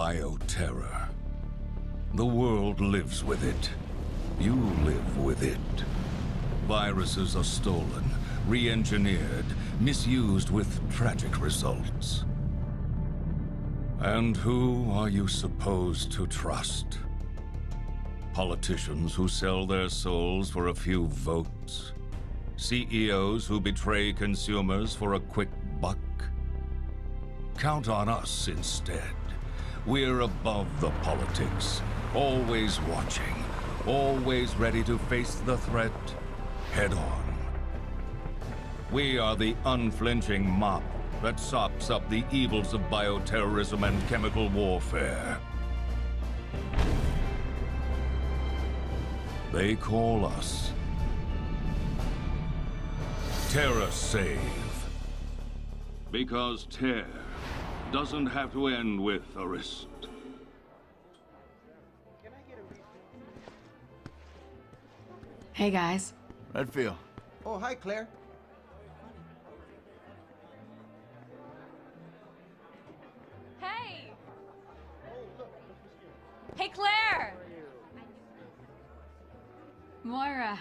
bioterror. The world lives with it. You live with it. Viruses are stolen, re-engineered, misused with tragic results. And who are you supposed to trust? Politicians who sell their souls for a few votes? CEOs who betray consumers for a quick buck? Count on us instead. We're above the politics, always watching, always ready to face the threat head on. We are the unflinching mop that sops up the evils of bioterrorism and chemical warfare. They call us TerraSave. Because Terra doesn't have to end with a risk. Hey guys. Redfield. Oh, hi Claire. Hey. Hey Claire. Moira.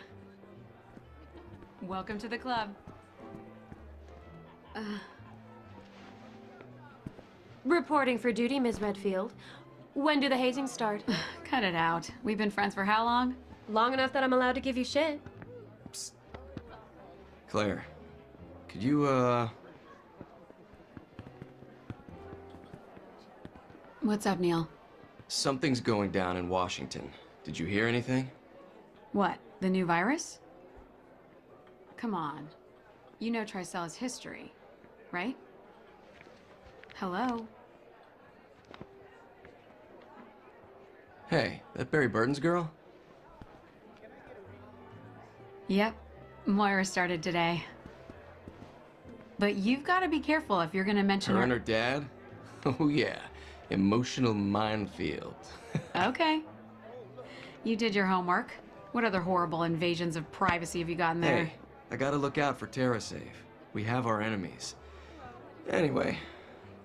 Welcome to the club. Reporting for duty, Ms. Redfield. When do the hazings start? Cut it out. We've been friends for how long? Long enough that I'm allowed to give you shit. Psst. Claire, could you, What's up, Neil? Something's going down in Washington. Did you hear anything? What, the new virus? Come on. You know Tricella's history, right? Hello? Hey, that Barry Burton's girl? Yep. Moira started today. But you've got to be careful if you're going to mention her and her dad? Oh, yeah. Emotional minefield. Okay. You did your homework. What other horrible invasions of privacy have you gotten there? Hey, I gotta look out for TerraSave. We have our enemies. Anyway,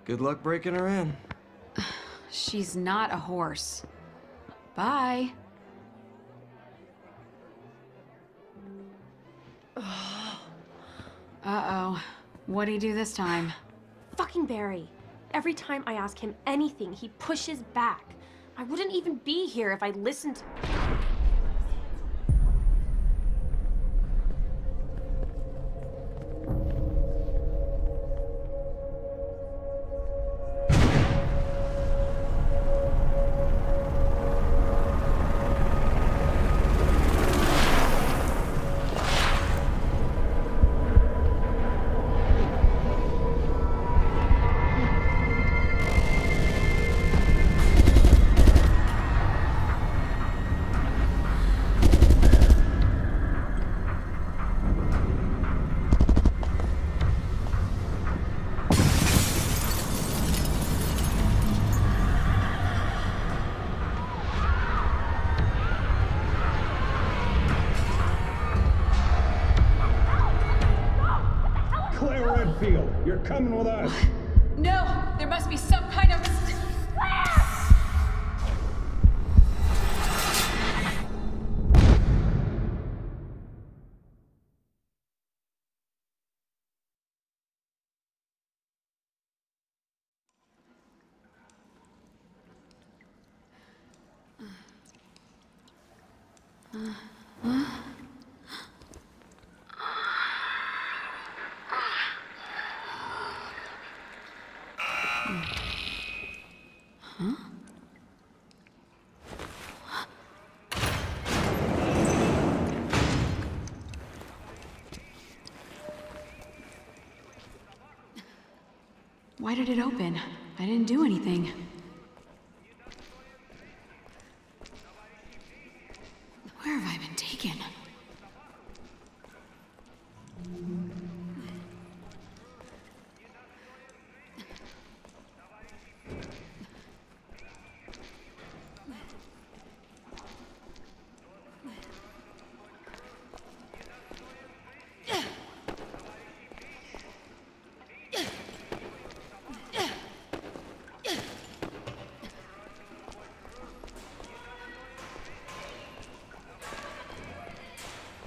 good luck breaking her in. She's not a horse. Bye. Uh-oh. What'd he do this time? Fucking Barry. Every time I ask him anything, he pushes back. I wouldn't even be here if I listened to... You're coming with us. No, there must be some kind of mistake. Why did it open? I didn't do anything. Where have I been taken?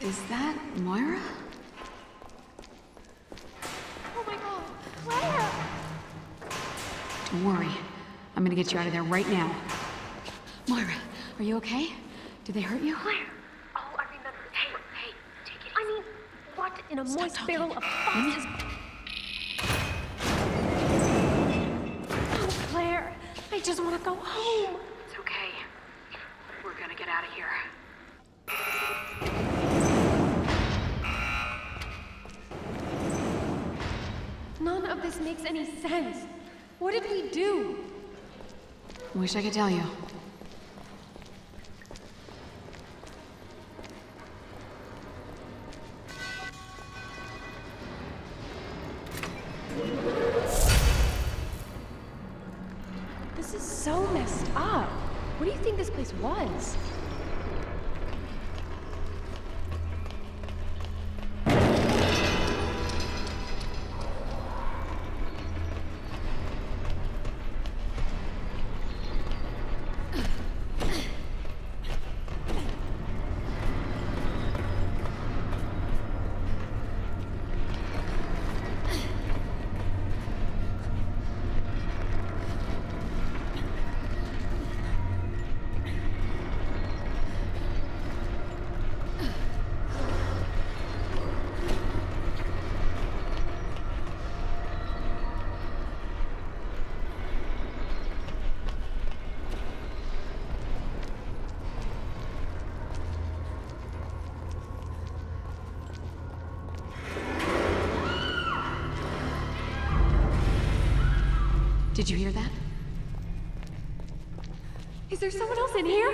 Is that Moira? Oh my God, Claire! Don't worry. I'm gonna get you out of there right now. Moira, are you okay? Did they hurt you? Claire! Oh, I remember. Hey, take it easy. I mean, what in a moist barrel of foxes? Oh, Claire, I just want to go home. It's okay. We're gonna get out of here. None of this makes any sense. What did we do? Wish I could tell you. This is so messed up. What do you think this place was? Did you hear that? Is there someone else in here?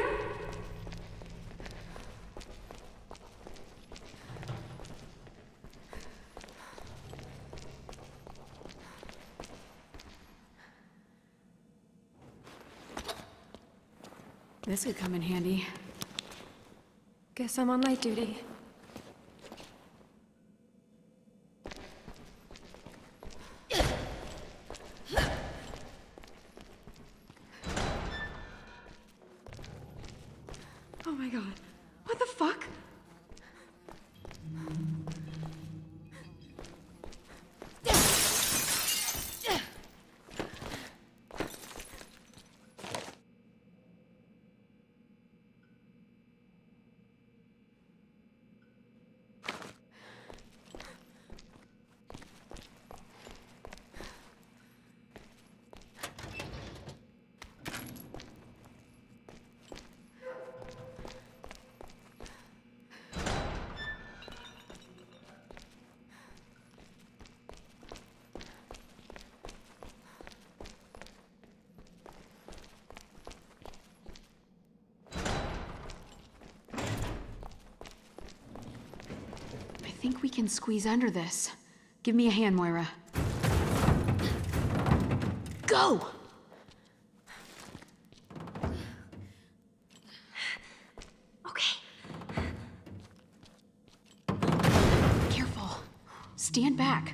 This could come in handy. Guess I'm on light duty. I think we can squeeze under this. Give me a hand, Moira. Go! Okay. Careful. Stand back.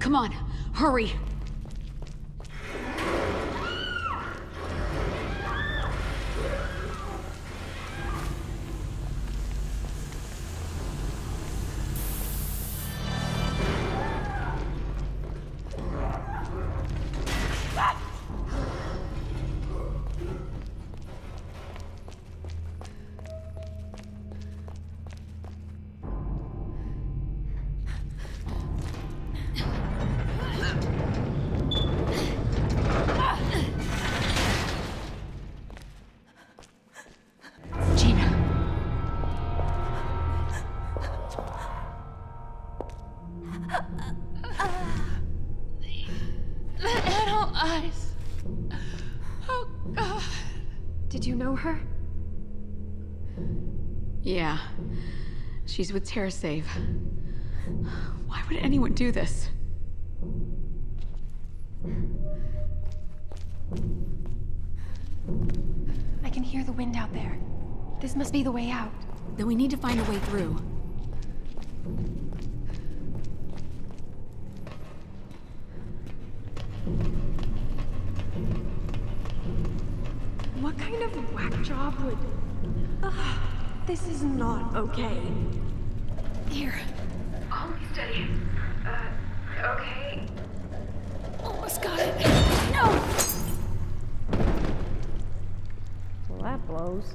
Come on, hurry! know her? Yeah. She's with TerraSave. Why would anyone do this? I can hear the wind out there. This must be the way out. Then we need to find a way through. What kind of whack job would... Ugh, this is not okay. Here. I'll be steady. Okay. Almost got it. No! Well, that blows.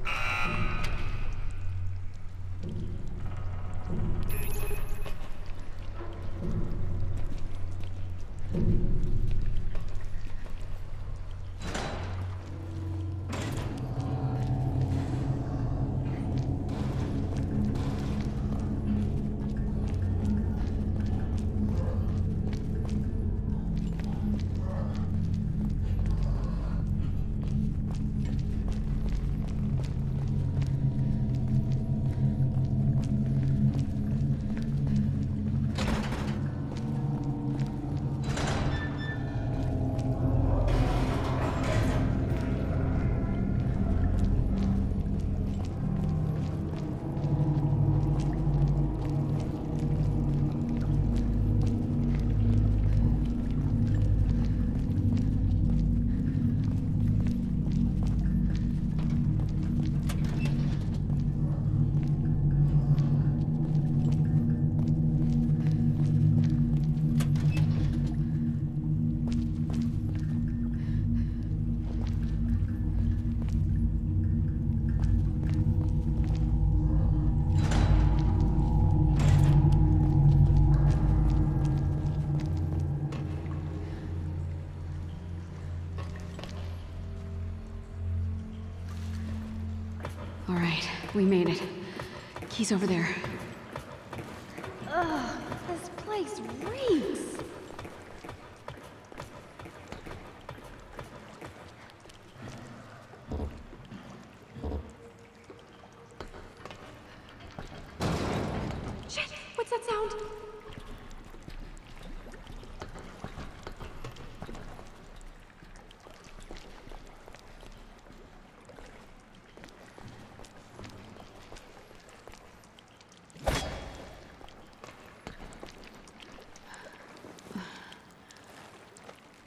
We made it. Key's over there. Ugh, this place reeks. Shit! What's that sound?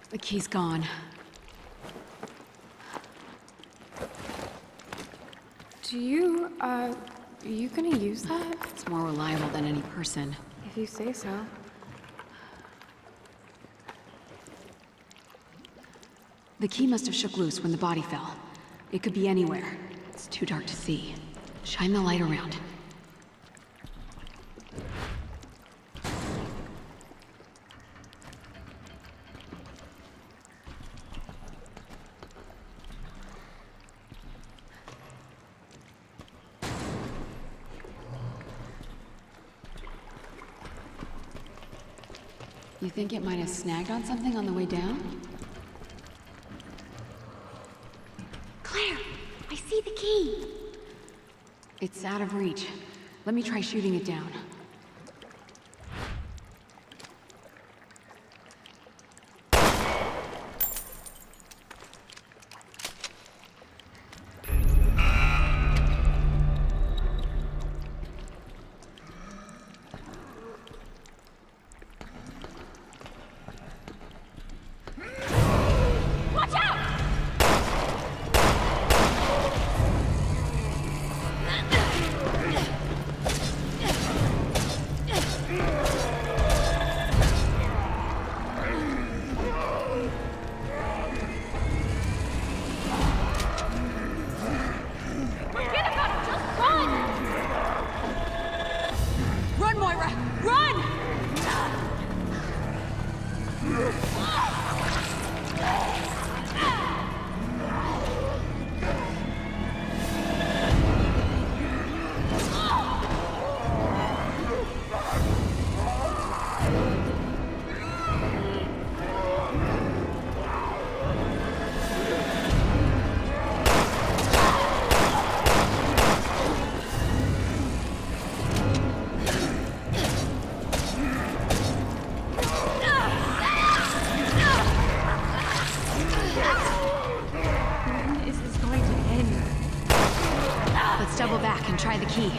The key's gone. Do you, are you gonna use that? It's more reliable than any person. If you say so. The key must have shook loose when the body fell. It could be anywhere. It's too dark to see. Shine the light around. You think it might have snagged on something on the way down? Claire! I see the key! It's out of reach. Let me try shooting it down. back and try the key.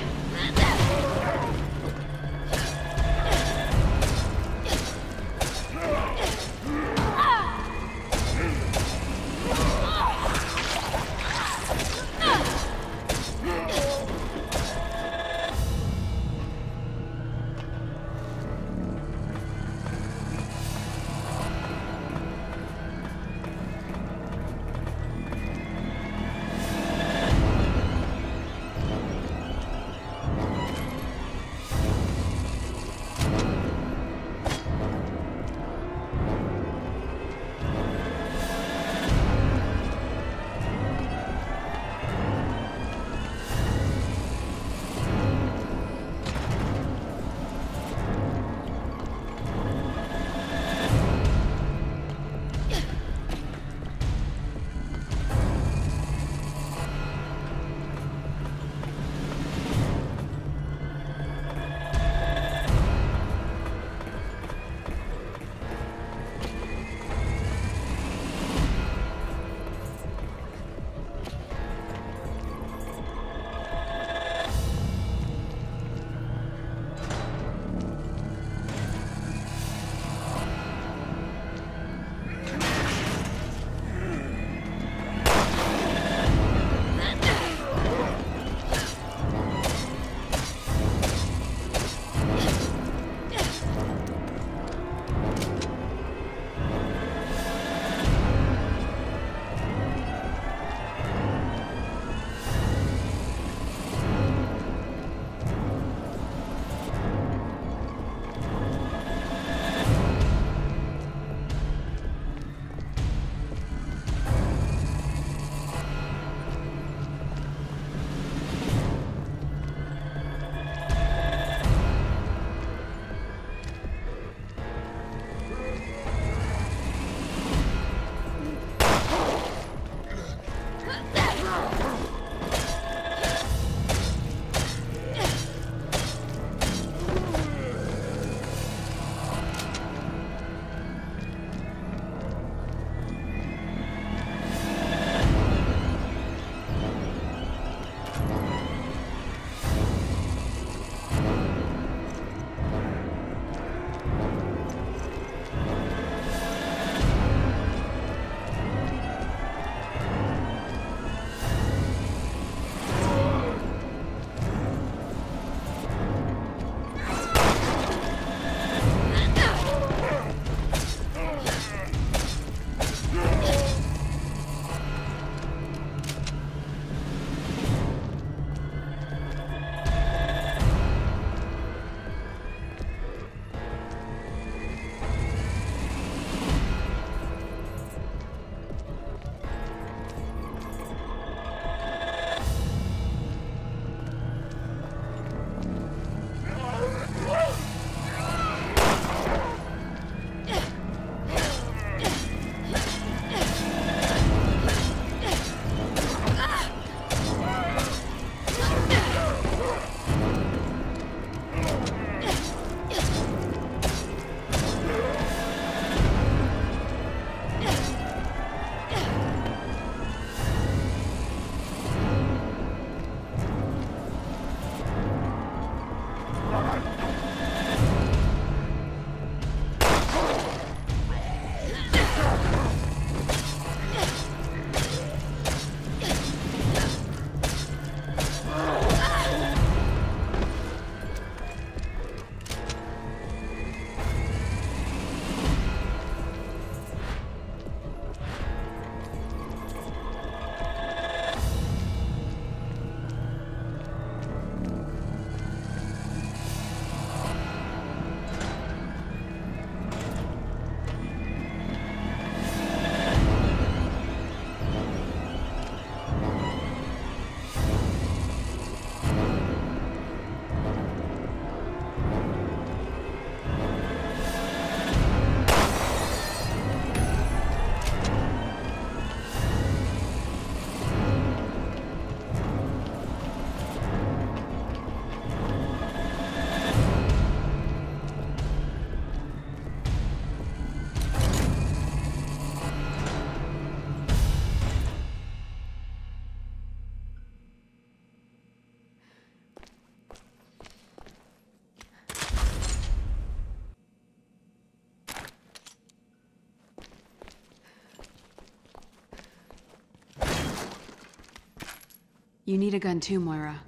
You need a gun too, Moira.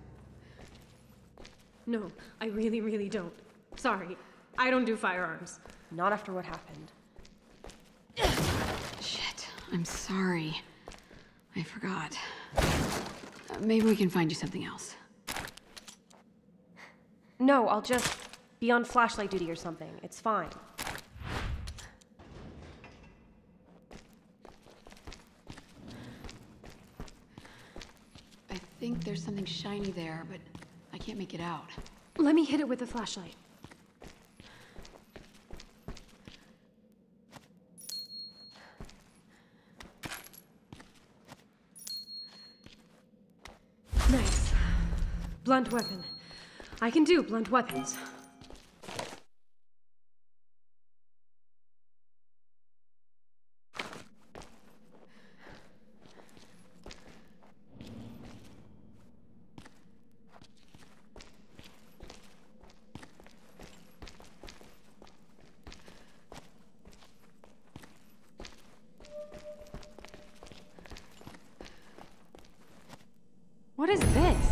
No, I really, really don't. Sorry, I don't do firearms. Not after what happened. Shit, I'm sorry. I forgot. Maybe we can find you something else. No, I'll just be on flashlight duty or something. It's fine. I think there's something shiny there, but I can't make it out. Let me hit it with a flashlight. Nice. Blunt weapon. I can do blunt weapons. What is this?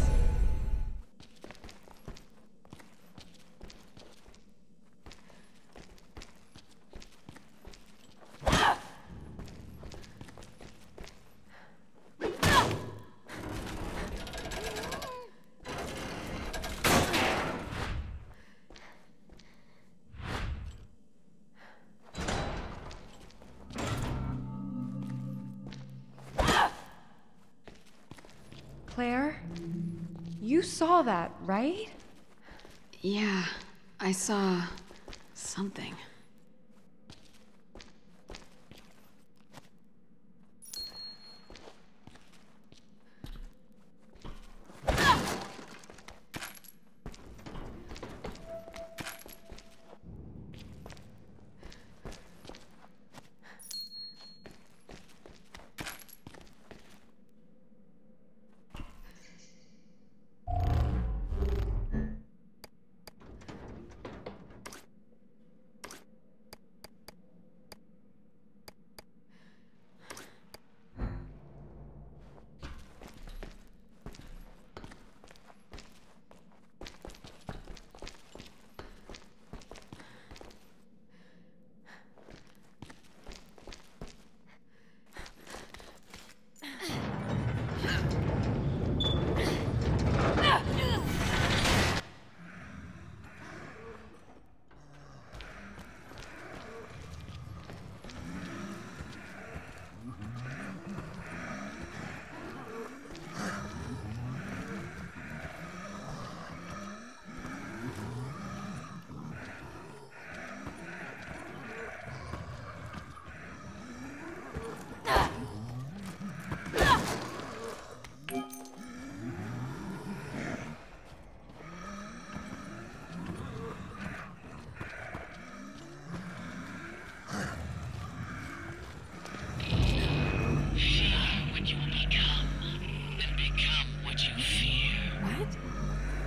Claire, you saw that, right? Yeah, I saw something.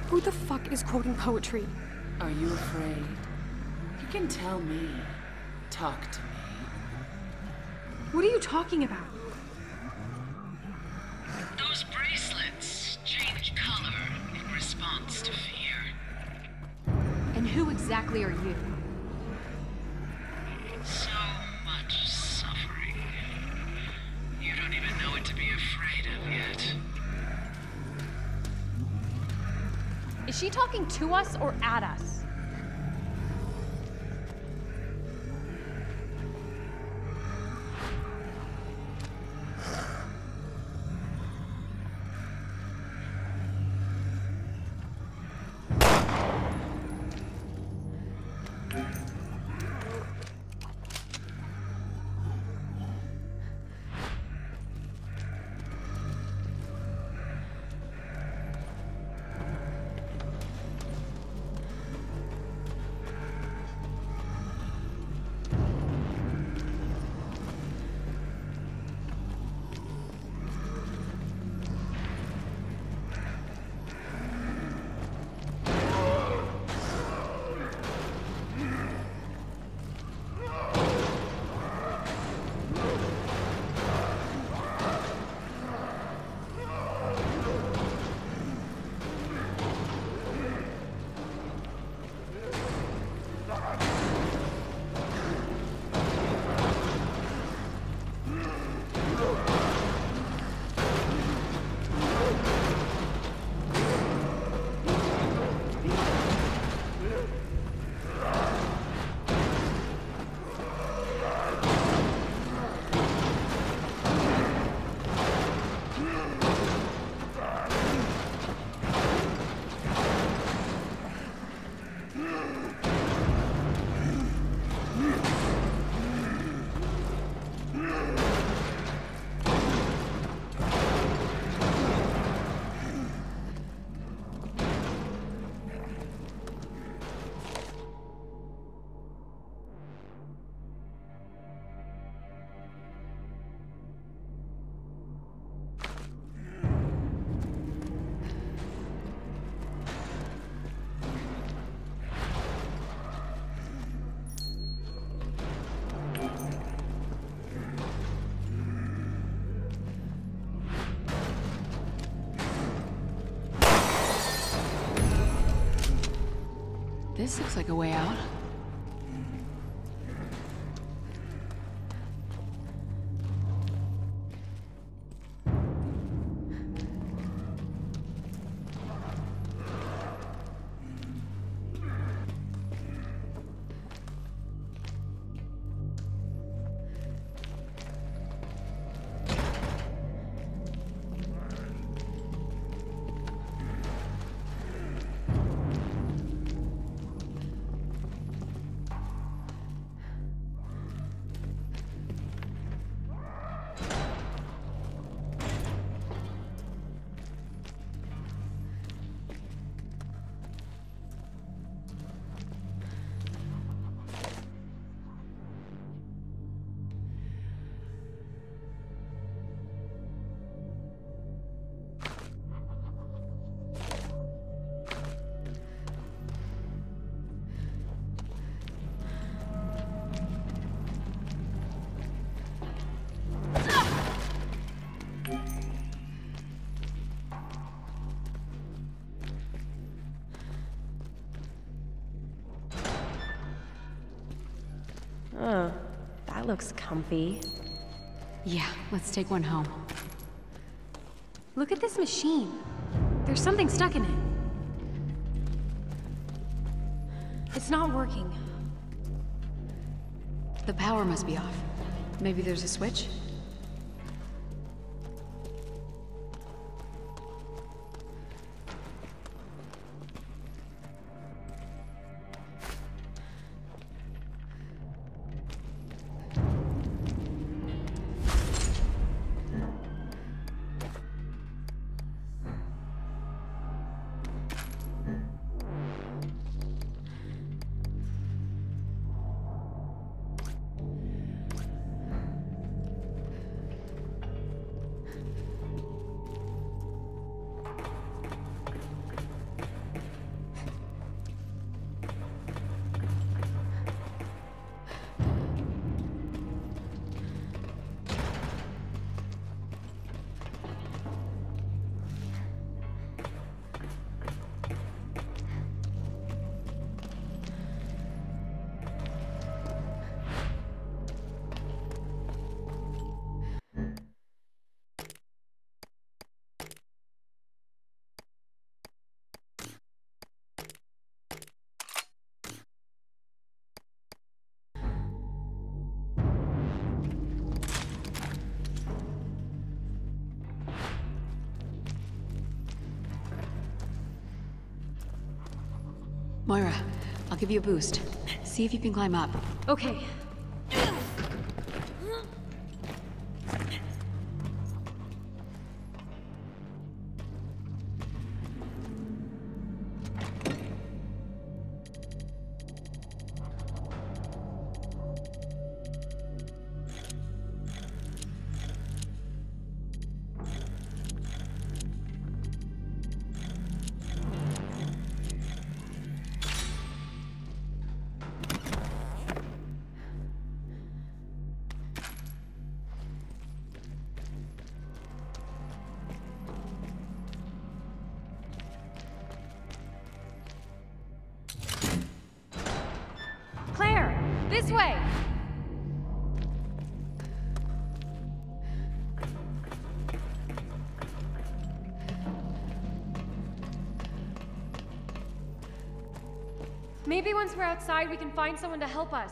Who the fuck is quoting poetry? Are you afraid? You can tell me. Talk to me. What are you talking about? Those bracelets change color in response to fear. And who exactly are you? So much suffering. You don't even know what to be afraid of yet. Is she talking to us or at us? This looks like a way out. Oh, that looks comfy. Yeah, let's take one home. Look at this machine. There's something stuck in it. It's not working. The power must be off. Maybe there's a switch? Moira, I'll give you a boost. See if you can climb up. Okay. This way! Maybe once we're outside, we can find someone to help us.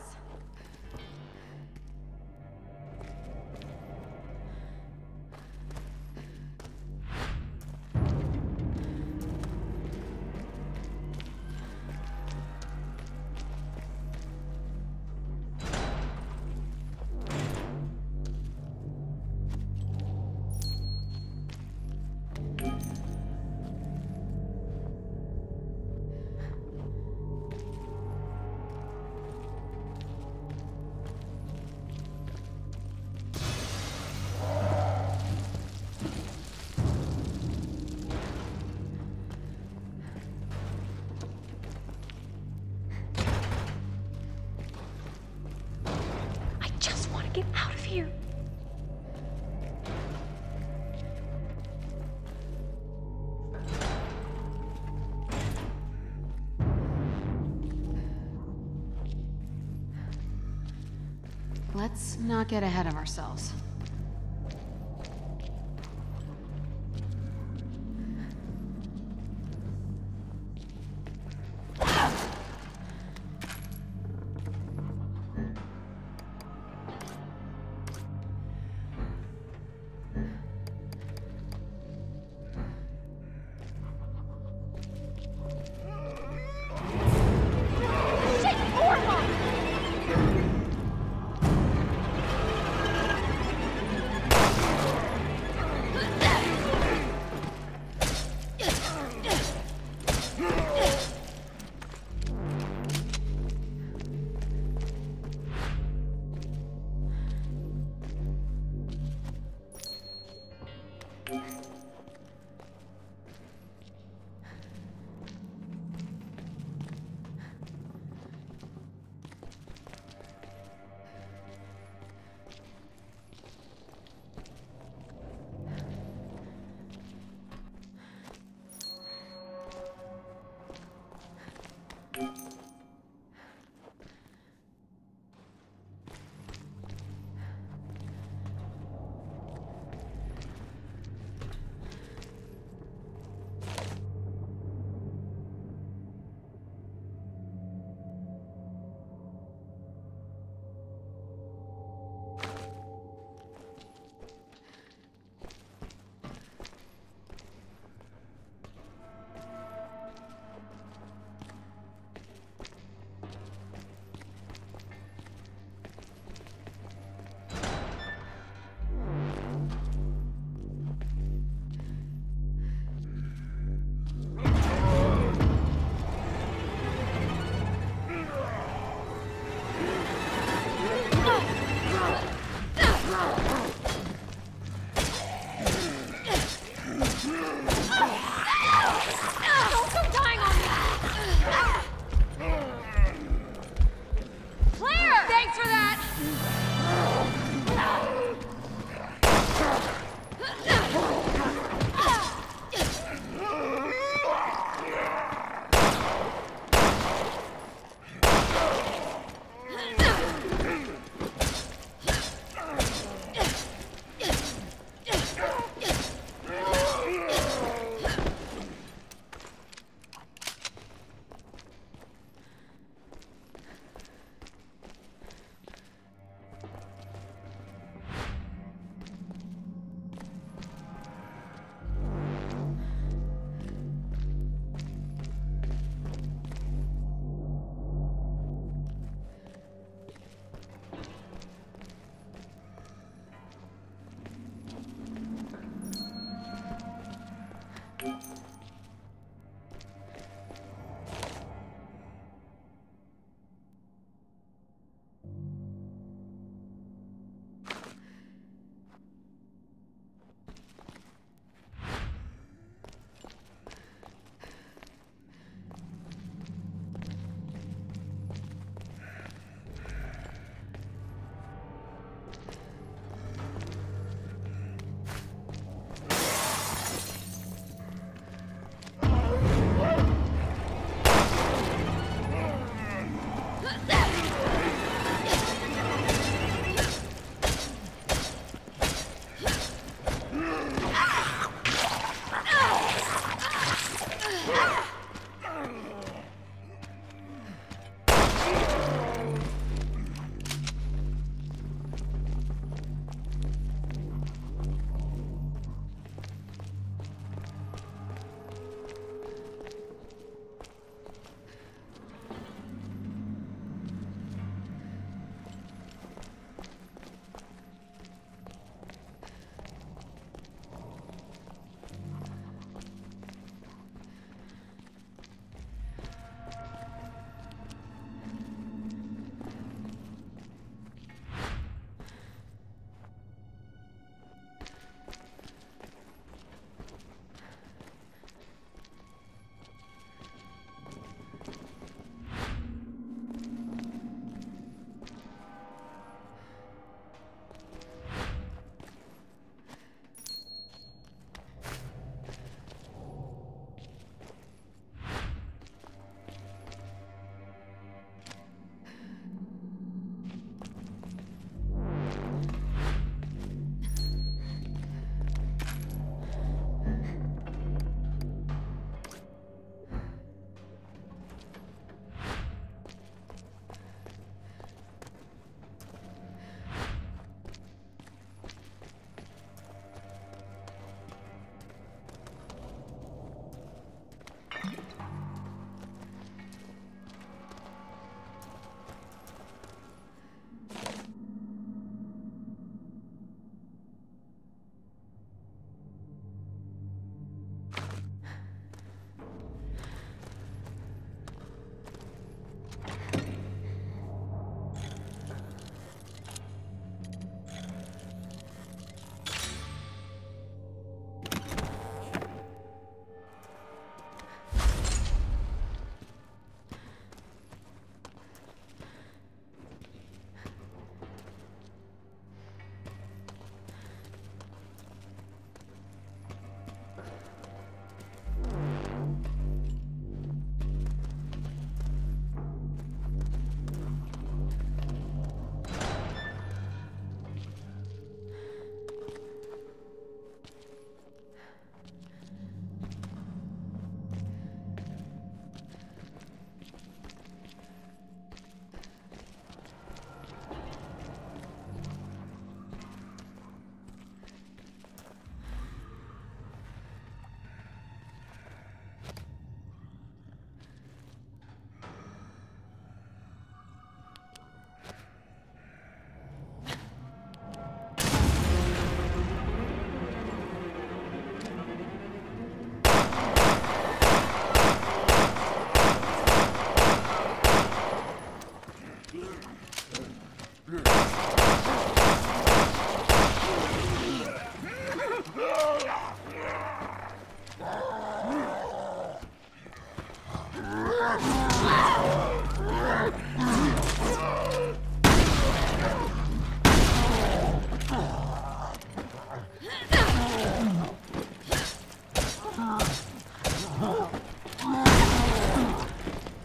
Let's not get ahead of ourselves.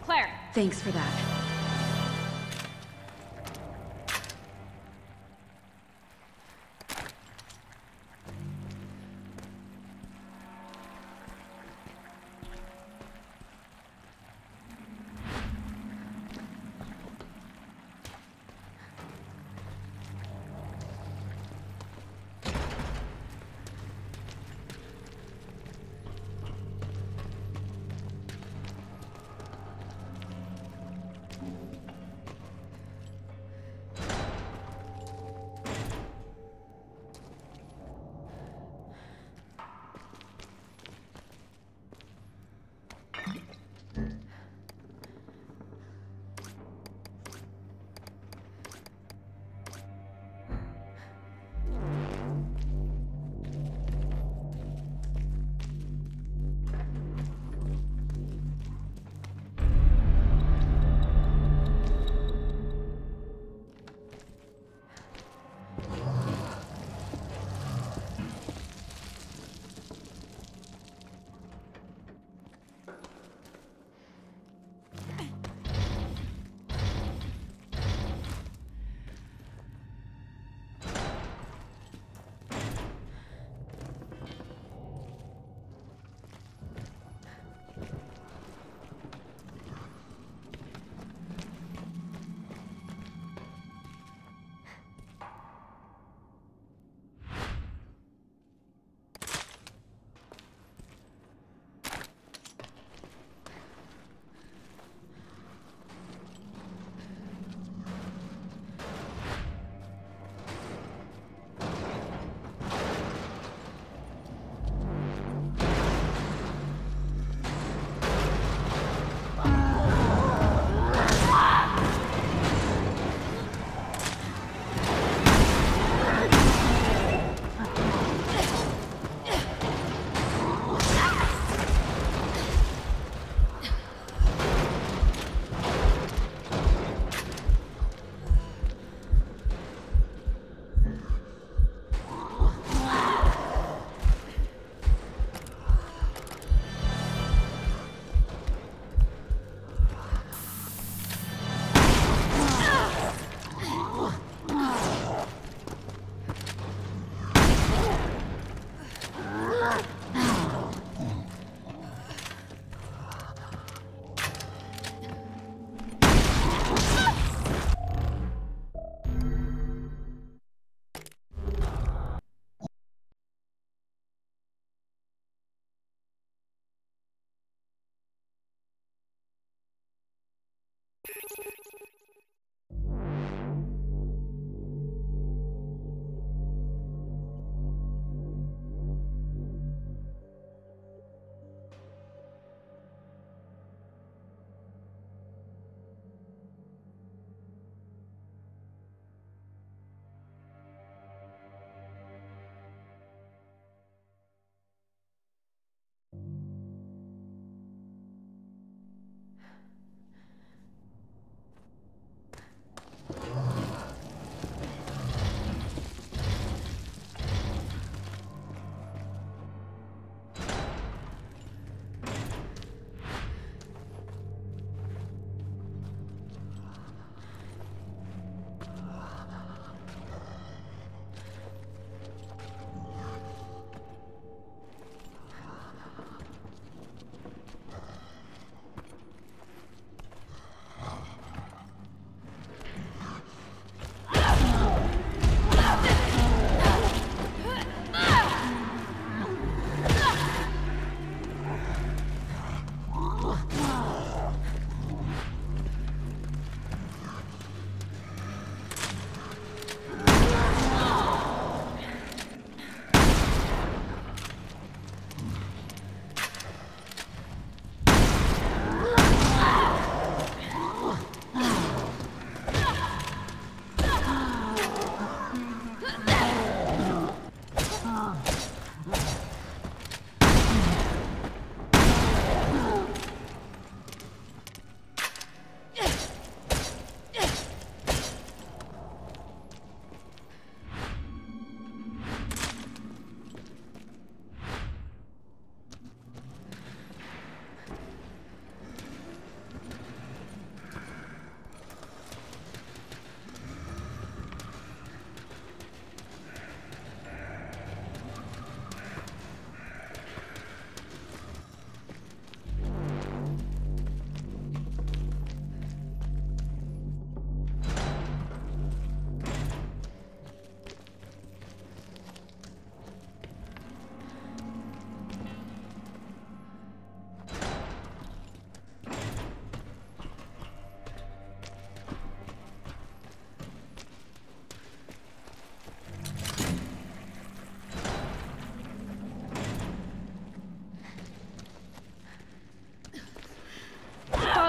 Claire, thanks for that.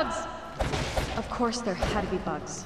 Bugs! Of course there had to be bugs.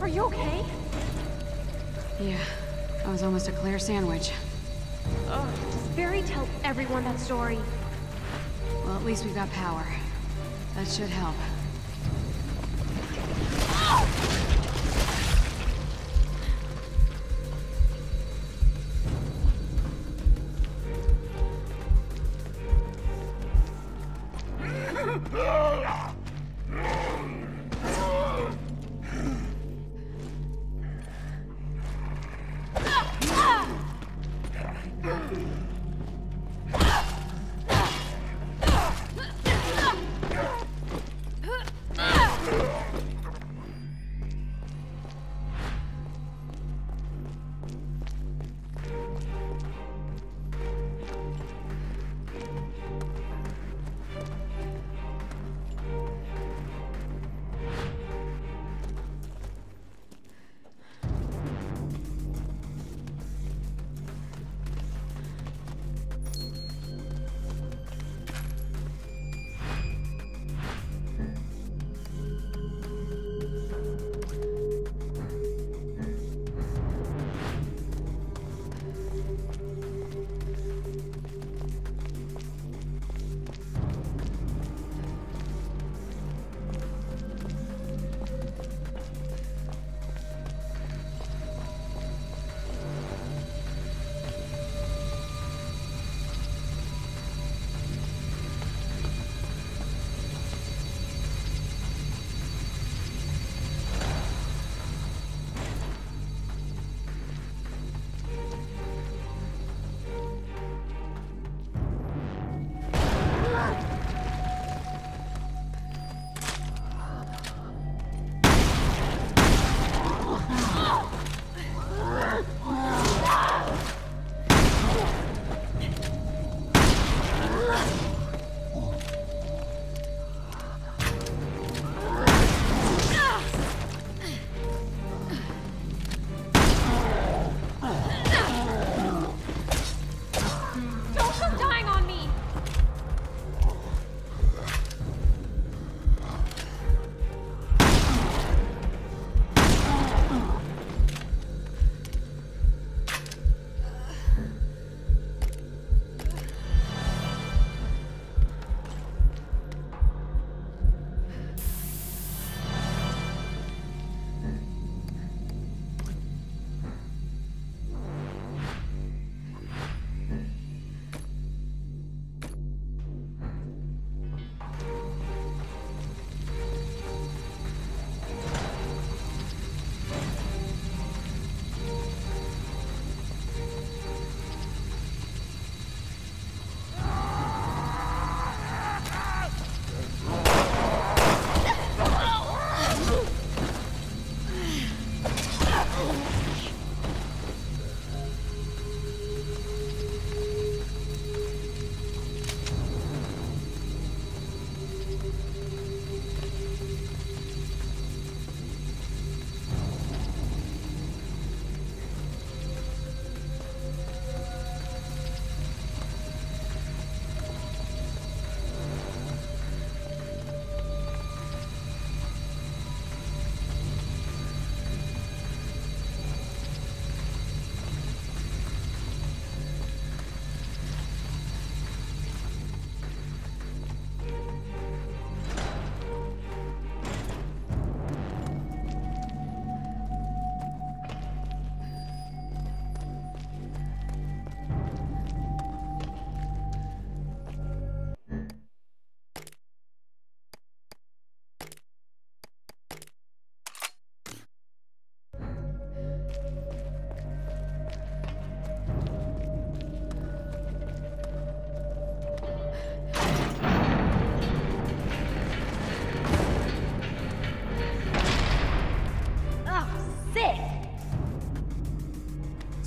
Are you okay? Yeah, I was almost a Claire sandwich. Ugh, does Barry tell everyone that story? Well, at least we've got power. That should help.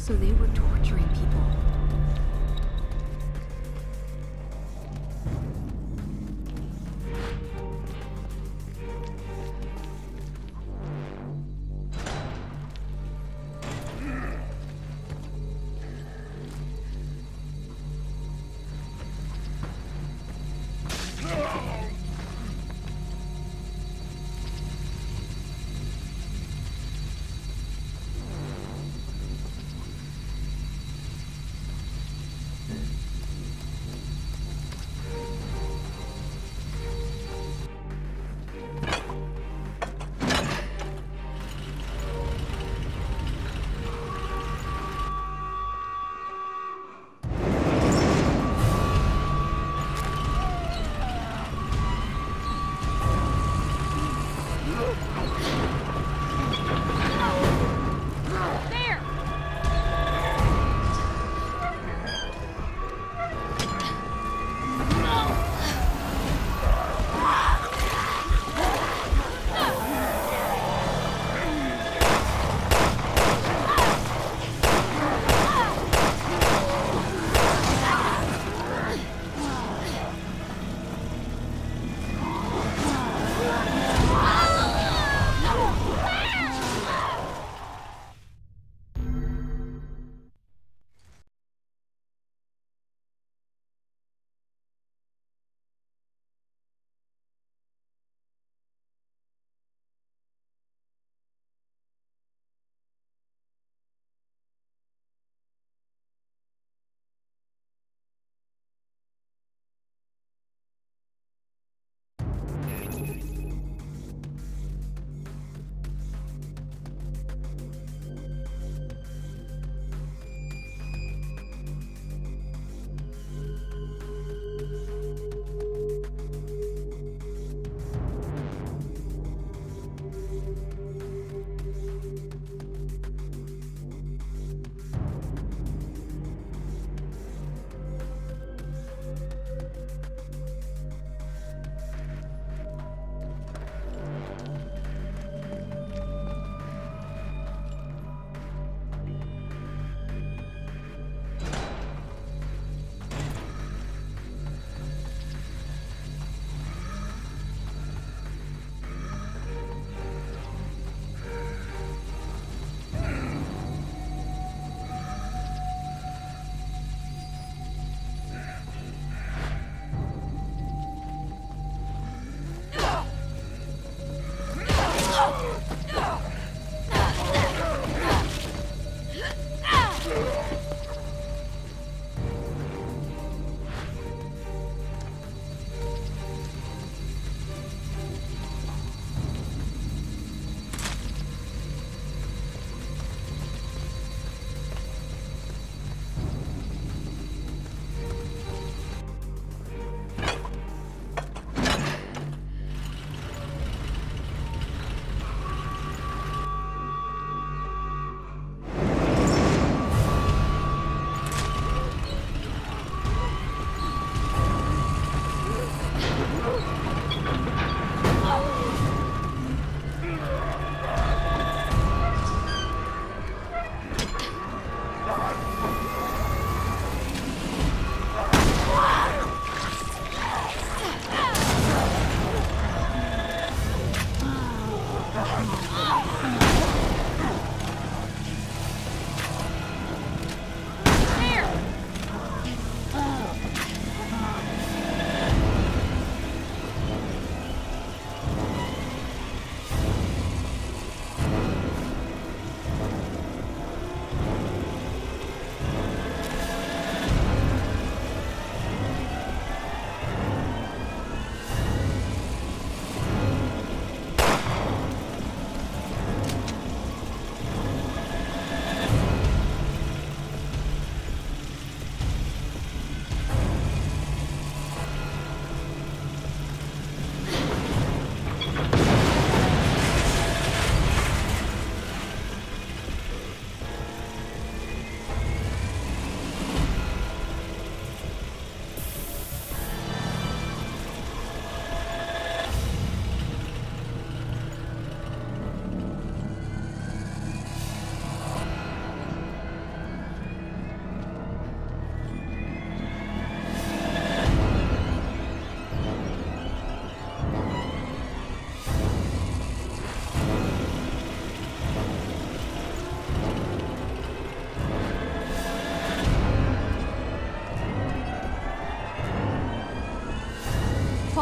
So they were torturing people.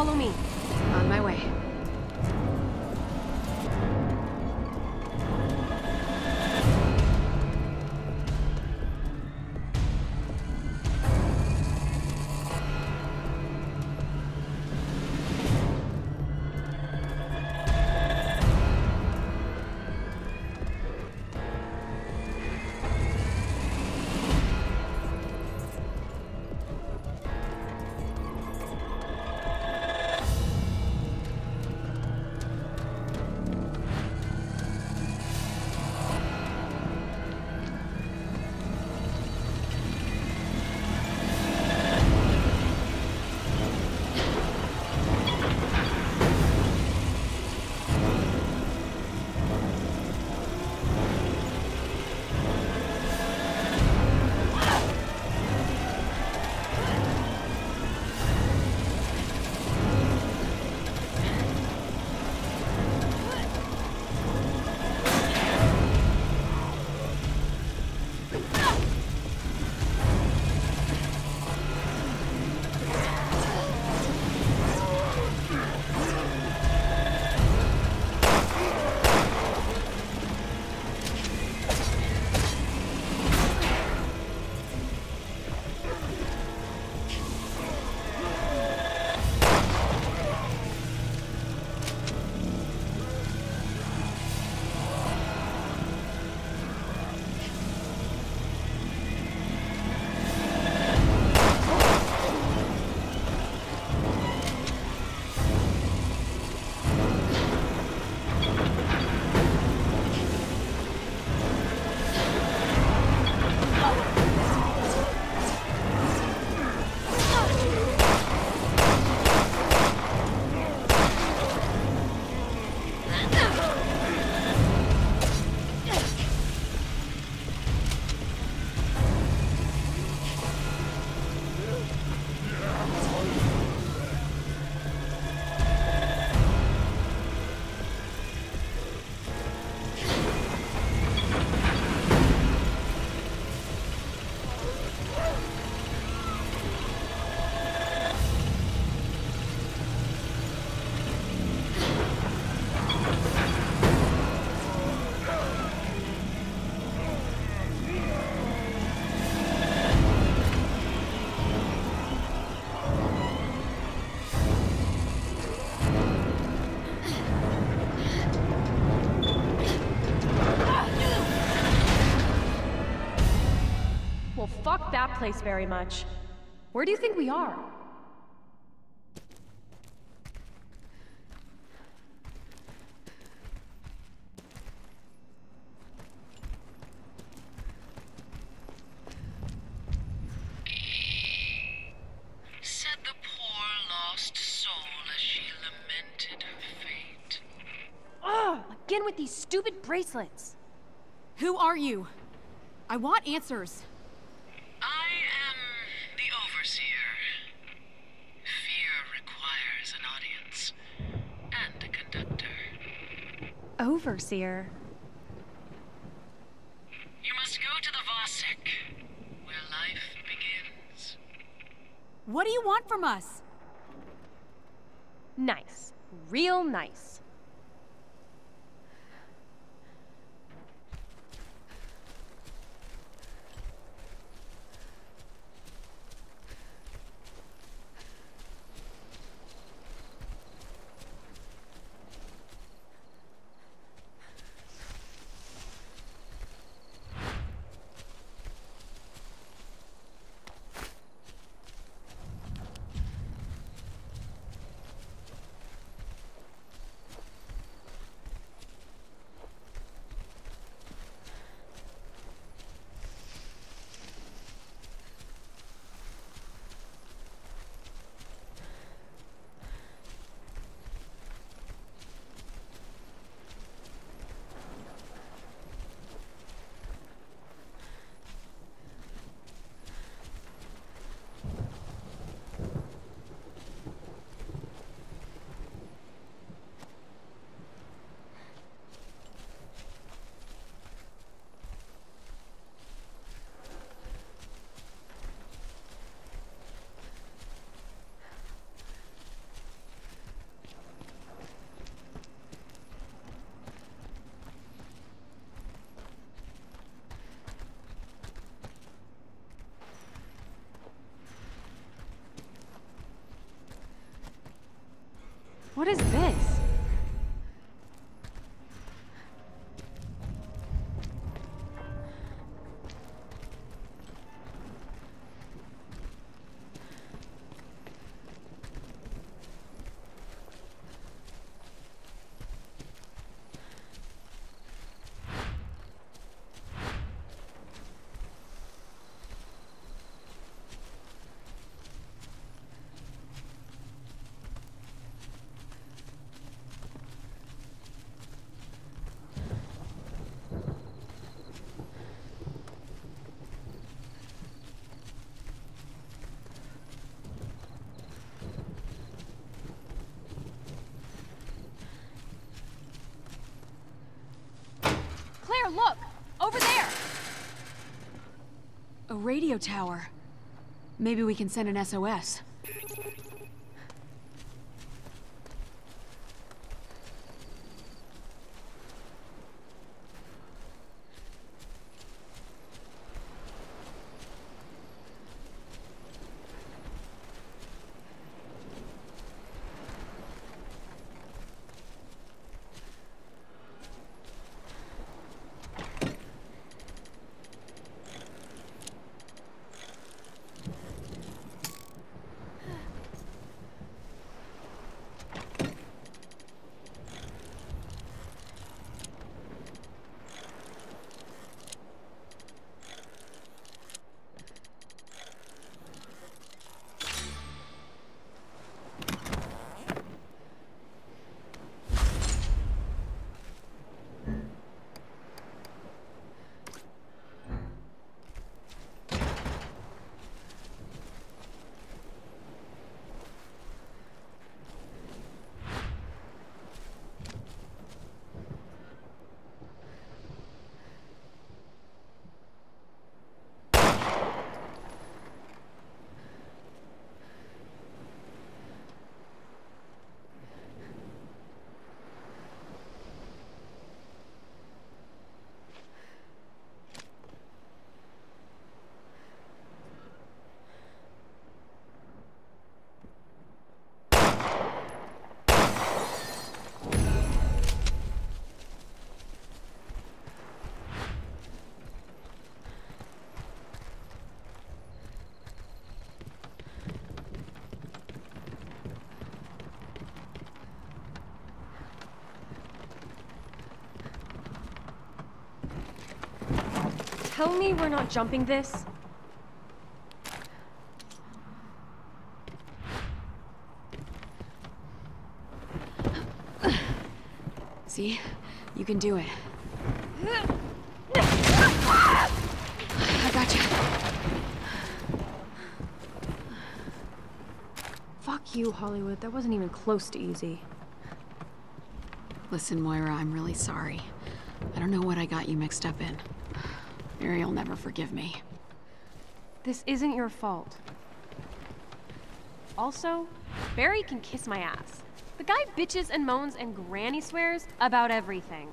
Follow me. On my way. Fuck that place very much. Where do you think we are? Said the poor lost soul as she lamented her fate. Ugh! Again with these stupid bracelets! Who are you? I want answers. Overseer. You must go to the Vosek, where life begins. What do you want from us? Nice. Real nice. What is this? Look! Over there! A radio tower. Maybe we can send an SOS. Tell me we're not jumping this. See? You can do it. I gotcha. Fuck you, Hollywood. That wasn't even close to easy. Listen, Moira, I'm really sorry. I don't know what I got you mixed up in. Muriel'll never forgive me. This isn't your fault. Also, Barry can kiss my ass. The guy bitches and moans and granny swears about everything.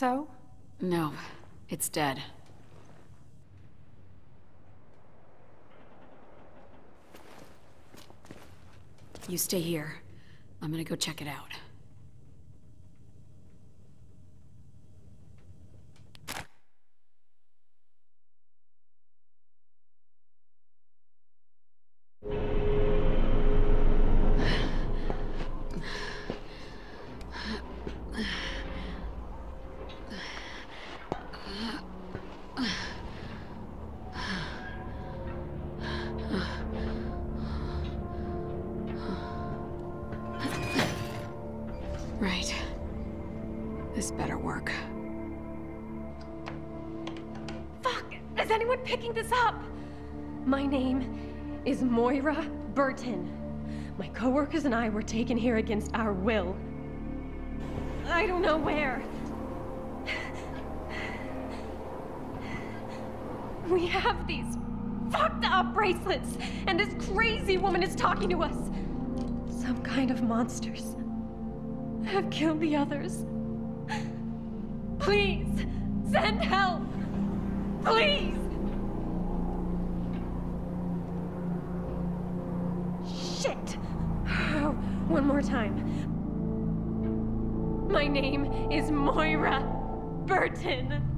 so? No, it's dead. You stay here. I'm gonna go check it out. Moira Burton. My coworkers and I were taken here against our will. I don't know where. We have these fucked up bracelets, and this crazy woman is talking to us. Some kind of monsters have killed the others. Please, send help. Please. One more time. My name is Moira Burton.